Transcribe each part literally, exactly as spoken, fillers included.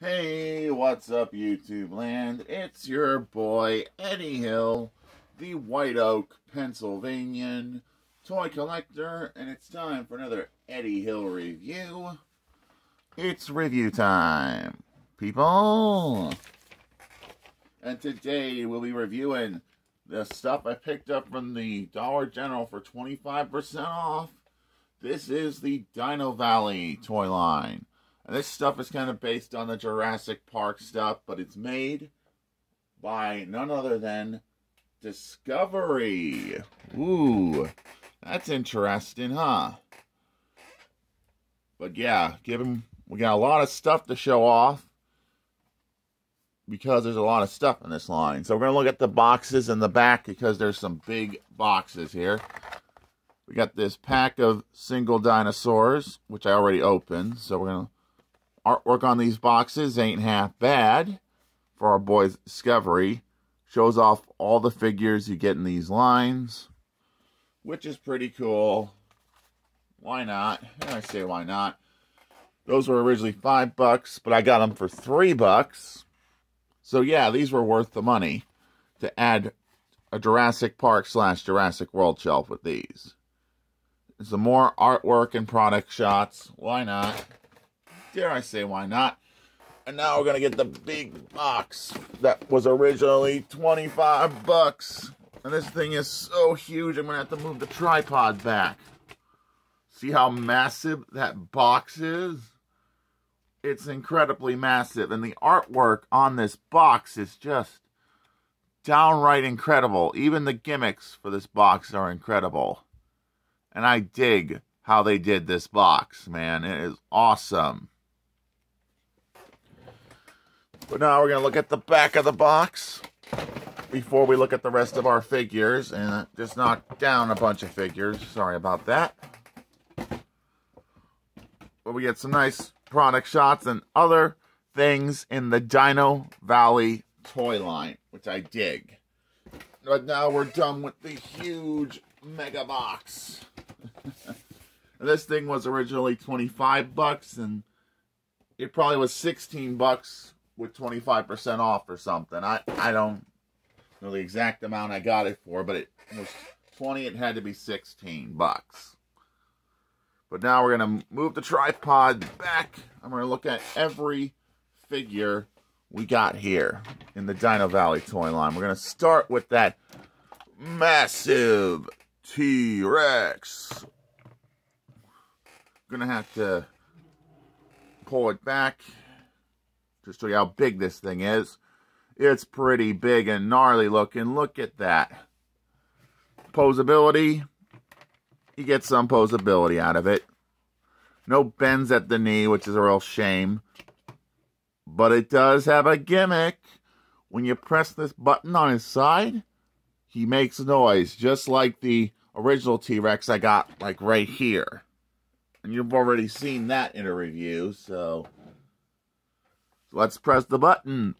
Hey, what's up YouTube land? It's your boy Eddie Hill, the White Oak, Pennsylvanian toy collector, and it's time for another Eddie Hill review. It's review time, people! And today we'll be reviewing the stuff I picked up from the Dollar General for twenty-five percent off. This is the Dino Valley toy line. This stuff is kind of based on the Jurassic Park stuff, but it's made by none other than Discovery. Ooh, that's interesting, huh? But yeah, give them, we got a lot of stuff to show off because there's a lot of stuff in this line. So we're going to look at the boxes in the back because there's some big boxes here. We got this pack of single dinosaurs, which I already opened, so we're going to... Artwork on these boxes ain't half bad for our boys Discovery. Shows off all the figures you get in these lines, which is pretty cool. Why not? I say why not. Those were originally five bucks, but I got them for three bucks. So yeah, these were worth the money to add a Jurassic Park slash Jurassic World shelf with these. Some more artwork and product shots. Why not? Dare I say why not? And now we're gonna get the big box that was originally twenty-five bucks. And this thing is so huge, I'm gonna have to move the tripod back. See how massive that box is? It's incredibly massive. And the artwork on this box is just downright incredible. Even the gimmicks for this box are incredible. And I dig how they did this box, man. It is awesome. But now we're going to look at the back of the box before we look at the rest of our figures. And I just knocked down a bunch of figures. Sorry about that. But we get some nice product shots and other things in the Dino Valley toy line, which I dig. But now we're done with the huge mega box. This thing was originally twenty-five bucks, and it probably was sixteen bucks with twenty-five percent off or something. I, I don't know the exact amount I got it for, but it was twenty, it had to be sixteen bucks. But now we're going to move the tripod back. I'm going to look at every figure we got here in the Dino Valley toy line. We're going to start with that massive T-Rex. Gonna have to pull it back just to show you how big this thing is. It's pretty big and gnarly looking. Look at that. Posability. You get some posability out of it. No bends at the knee, which is a real shame. But it does have a gimmick. When you press this button on his side, he makes noise, just like the original T-Rex I got, like right here. And you've already seen that in a review, so... so let's press the button.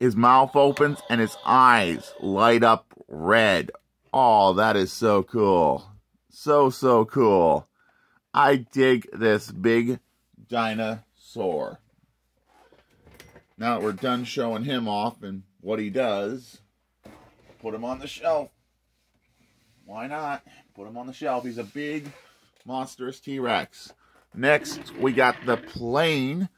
His mouth opens and his eyes light up red. Oh, that is so cool. So, so cool. I dig this big dinosaur. Now that we're done showing him off and what he does, put him on the shelf. Why not? Put him on the shelf. He's a big, monstrous T-Rex. Next, we got the plane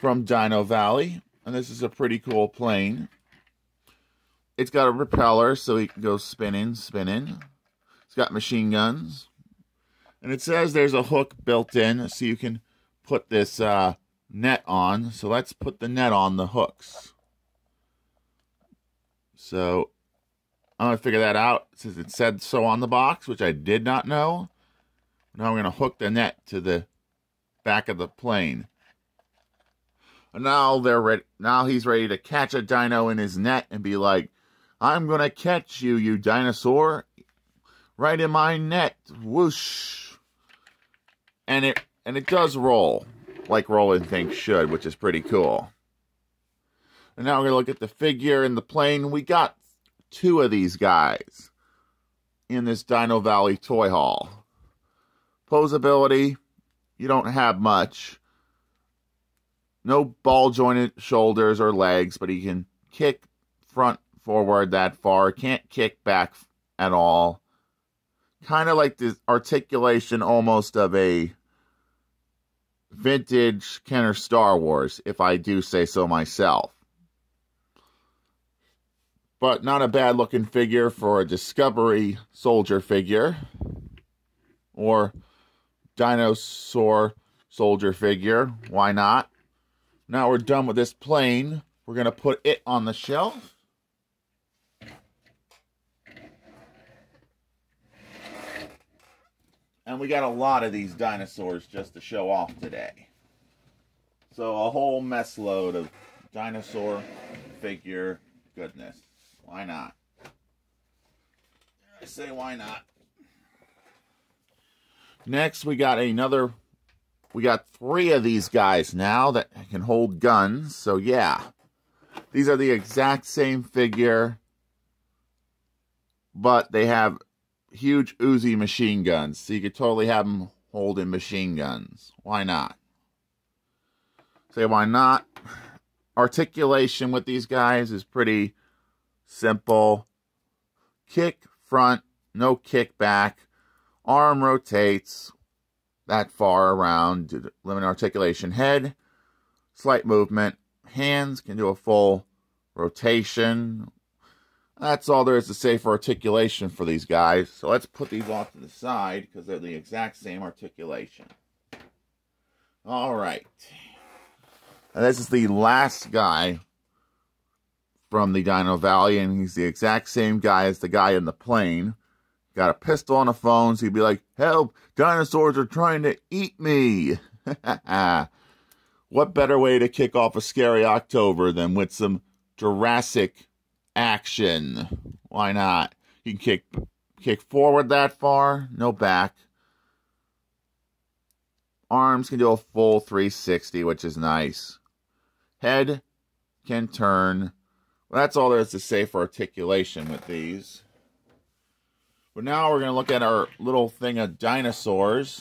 from Dino Valley. And this is a pretty cool plane. It's got a propeller, so he can go spinning, spinning. It's got machine guns. And it says there's a hook built in, so you can put this uh, net on. So let's put the net on the hooks. So... I'm going to figure that out since it said so on the box, which I did not know. Now we're going to hook the net to the back of the plane. And now they're ready. Now he's ready to catch a dino in his net and be like, I'm going to catch you, you dinosaur, right in my net. Whoosh. And it, and it does roll like rolling things should, which is pretty cool. And now we're going to look at the figure in the plane. We got two of these guys in this Dino Valley toy haul. Posability, you don't have much. no ball jointed shoulders or legs, but he can kick front forward that far. Can't kick back at all. Kind of like the articulation almost of a vintage Kenner Star Wars, if I do say so myself. But not a bad looking figure for a Discovery soldier figure. Or dinosaur soldier figure. Why not? Now we're done with this plane. We're going to put it on the shelf. And we got a lot of these dinosaurs just to show off today. So a whole mess load of dinosaur figure goodness. Why not? I say why not. Next we got another, we got three of these guys now that can hold guns. So yeah, these are the exact same figure, but they have huge Uzi machine guns, so you could totally have them holding machine guns. Why not? Say why not? Articulation with these guys is pretty simple. Kick front, no kick back. Arm rotates that far around to limit articulation. Head, slight movement. Hands can do a full rotation. That's all there is to say for articulation for these guys. So let's put these off to the side because they're the exact same articulation. All right. And this is the last guy from the Dino Valley, and he's the exact same guy as the guy in the plane. Got a pistol on the phone, so he'd be like, help, dinosaurs are trying to eat me. What better way to kick off a scary October than with some Jurassic action? Why not? You can kick kick forward that far, no back. Arms can do a full three sixty, which is nice. Head can turn. Well, that's all there is to say for articulation with these. But now we're going to look at our little thing of dinosaurs.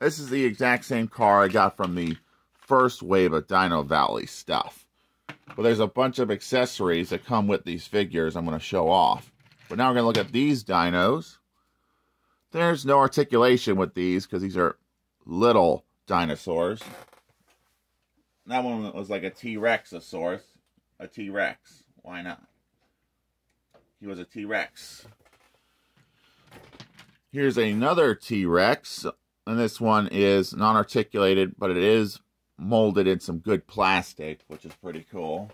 This is the exact same car I got from the first wave of Dino Valley stuff. But there's a bunch of accessories that come with these figures I'm going to show off. But now we're going to look at these dinos. There's no articulation with these because these are little dinosaurs. That one was like a T-Rexosaurus. A T-Rex. Why not? He was a T-Rex. Here's another T-Rex. And this one is non-articulated, but it is molded in some good plastic, which is pretty cool.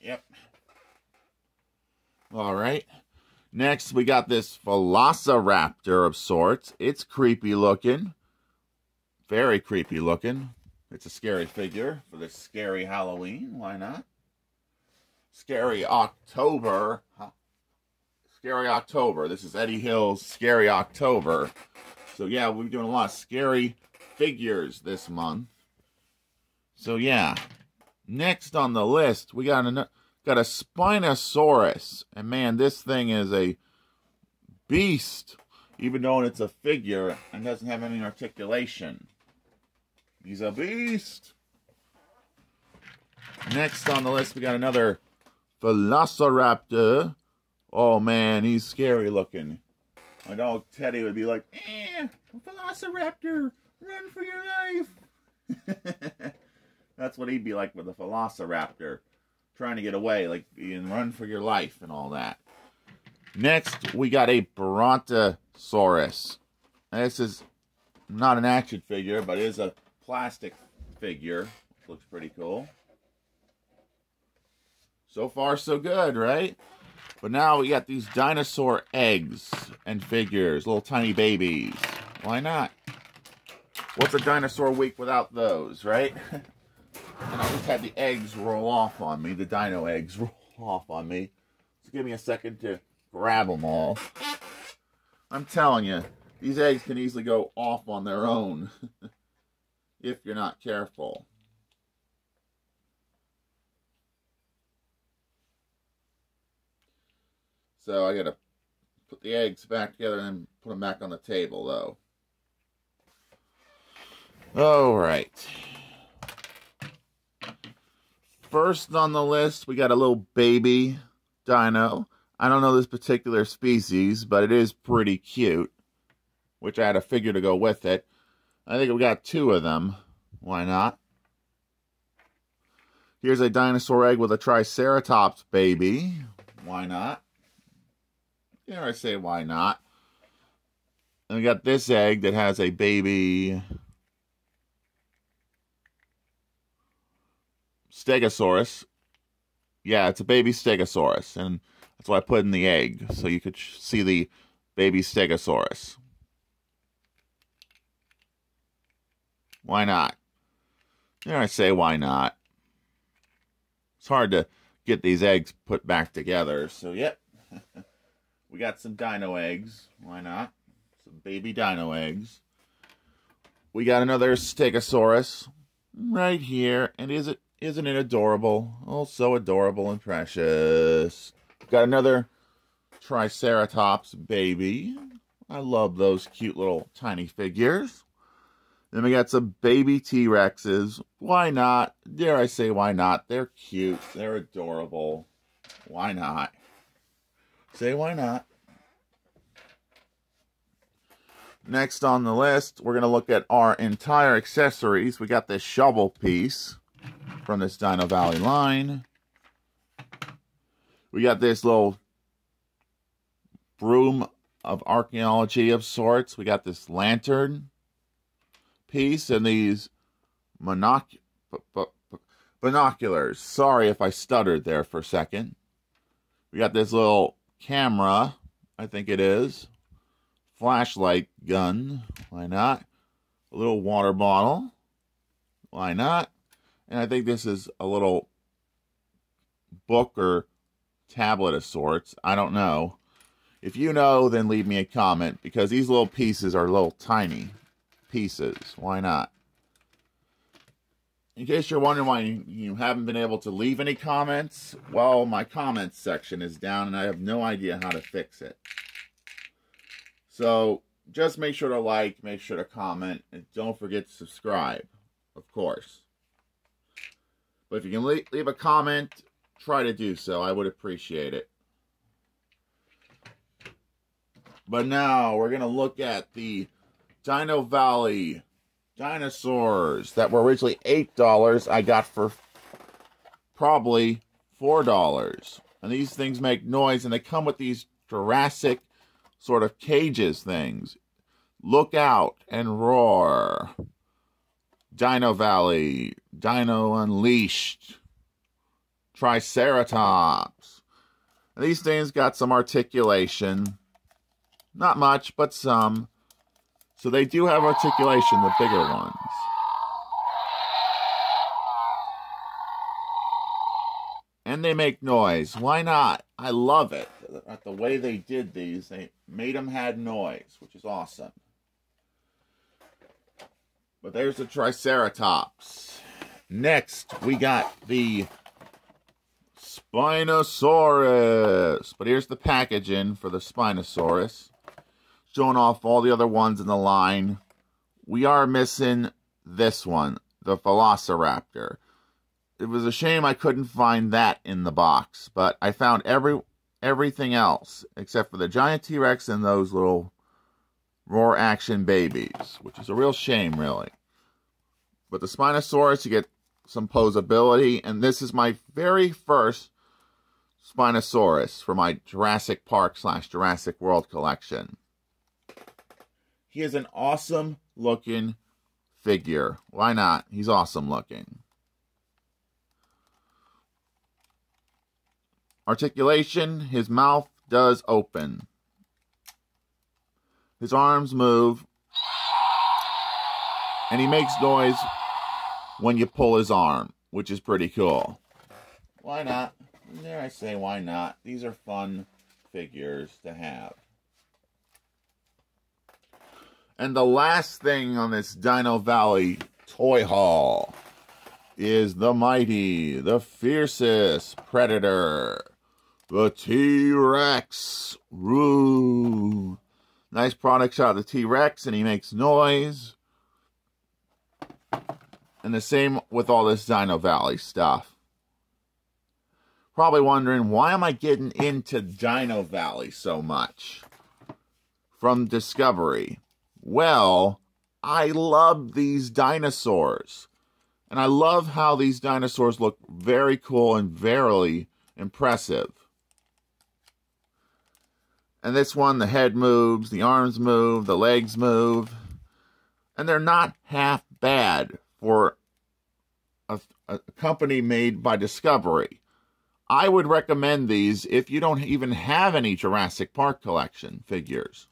Yep. All right. Next, we got this Velociraptor of sorts. It's creepy looking. Very creepy looking. It's a scary figure for this scary Halloween. Why not? Scary October. Huh. Scary October. This is Eddie Hill's Scary October. So yeah, we've been doing a lot of scary figures this month. So yeah, next on the list, we got a, got a Spinosaurus. And man, this thing is a beast, even though it's a figure and doesn't have any articulation. He's a beast. Next on the list, we got another Velociraptor. Oh man, he's scary looking. My dog Teddy would be like, eh, Velociraptor, run for your life. That's what he'd be like with a Velociraptor, trying to get away, like, and run for your life and all that. Next, we got a Brontosaurus. Now, this is not an action figure, but it is a plastic figure, which looks pretty cool. So far, so good, right? But now we got these dinosaur eggs and figures, little tiny babies. Why not? What's a dinosaur week without those, right? And I just had the eggs roll off on me, the dino eggs roll off on me. So give me a second to grab them all. I'm telling you, these eggs can easily go off on their own if you're not careful. So I gotta put the eggs back together and put them back on the table, though. All right. First on the list, we got a little baby dino. I don't know this particular species, but it is pretty cute, which I had a figure to go with it. I think we got two of them. Why not? Here's a dinosaur egg with a Triceratops baby. Why not? Dare I say why not? And we got this egg that has a baby Stegosaurus. Yeah, it's a baby Stegosaurus, and that's why I put in the egg, so you could see the baby Stegosaurus. Why not? Dare I say why not? It's hard to get these eggs put back together, so yep. We got some dino eggs. Why not? Some baby dino eggs. We got another Stegosaurus right here, and is it Isn't it adorable? Oh, so adorable and precious. Got another Triceratops baby. I love those cute little tiny figures. Then we got some baby T-Rexes. Why not? Dare I say why not? They're cute. They're adorable. Why not? Say why not. Next on the list, we're going to look at our entire accessories. We got this shovel piece from this Dino Valley line. We got this little broom of archaeology of sorts. We got this lantern piece and these monoc binoculars. Sorry if I stuttered there for a second. We got this little camera, I think it is. Flashlight gun, why not? A little water bottle, why not? And I think this is a little book or tablet of sorts. I don't know. If you know, then leave me a comment, because these little pieces are little tiny pieces. Why not? In case you're wondering why you haven't been able to leave any comments, well, my comments section is down, and I have no idea how to fix it. So just make sure to like, make sure to comment, and don't forget to subscribe, of course. But if you can leave a comment, try to do so. I would appreciate it. But now we're going to look at the Dino Valley dinosaurs that were originally eight dollars. I got for probably four dollars. And these things make noise, and they come with these Jurassic sort of cages things. Look out and roar. Dino Valley, Dino Unleashed, Triceratops. These things got some articulation. Not much, but some. So they do have articulation, the bigger ones. And they make noise. Why not? I love it. The way they did these, they made them have noise, which is awesome. But there's the Triceratops. Next, we got the Spinosaurus. But here's the packaging for the Spinosaurus, showing off all the other ones in the line. We are missing this one, the Velociraptor. It was a shame I couldn't find that in the box, but I found every everything else except for the giant T-Rex and those little Roar Action Babies, which is a real shame, really. But the Spinosaurus, you get some posability, and this is my very first Spinosaurus for my Jurassic Park slash Jurassic World collection. He is an awesome-looking figure. Why not? He's awesome-looking. Articulation, his mouth does open. His arms move, and he makes noise when you pull his arm, which is pretty cool. Why not? Dare I say why not? These are fun figures to have. And the last thing on this Dino Valley toy haul is the mighty, the fiercest predator, the T-Rex. Woo! Nice product shot of the T-Rex, and he makes noise. And the same with all this Dino Valley stuff. Probably wondering, why am I getting into Dino Valley so much from Discovery? Well, I love these dinosaurs. And I love how these dinosaurs look very cool and very impressive. And this one, the head moves, the arms move, the legs move. And they're not half bad for a, a company made by Discovery. I would recommend these if you don't even have any Jurassic Park collection figures.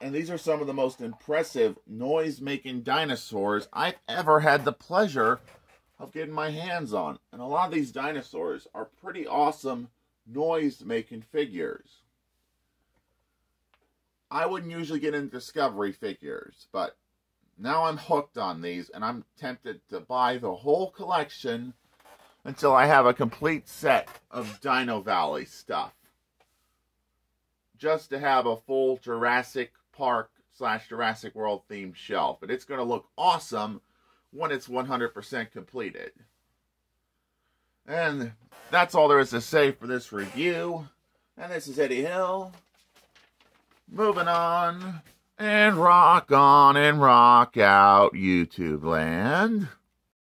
And these are some of the most impressive noise-making dinosaurs I've ever had the pleasure of getting my hands on. And a lot of these dinosaurs are pretty awesome noise-making figures. I wouldn't usually get into Discovery figures, but now I'm hooked on these, and I'm tempted to buy the whole collection until I have a complete set of Dino Valley stuff, just to have a full Jurassic Park slash Jurassic World themed shelf. But it's going to look awesome when it's one hundred percent completed. And that's all there is to say for this review. And this is Eddie Hill. Moving on. And rock on and rock out, YouTube land.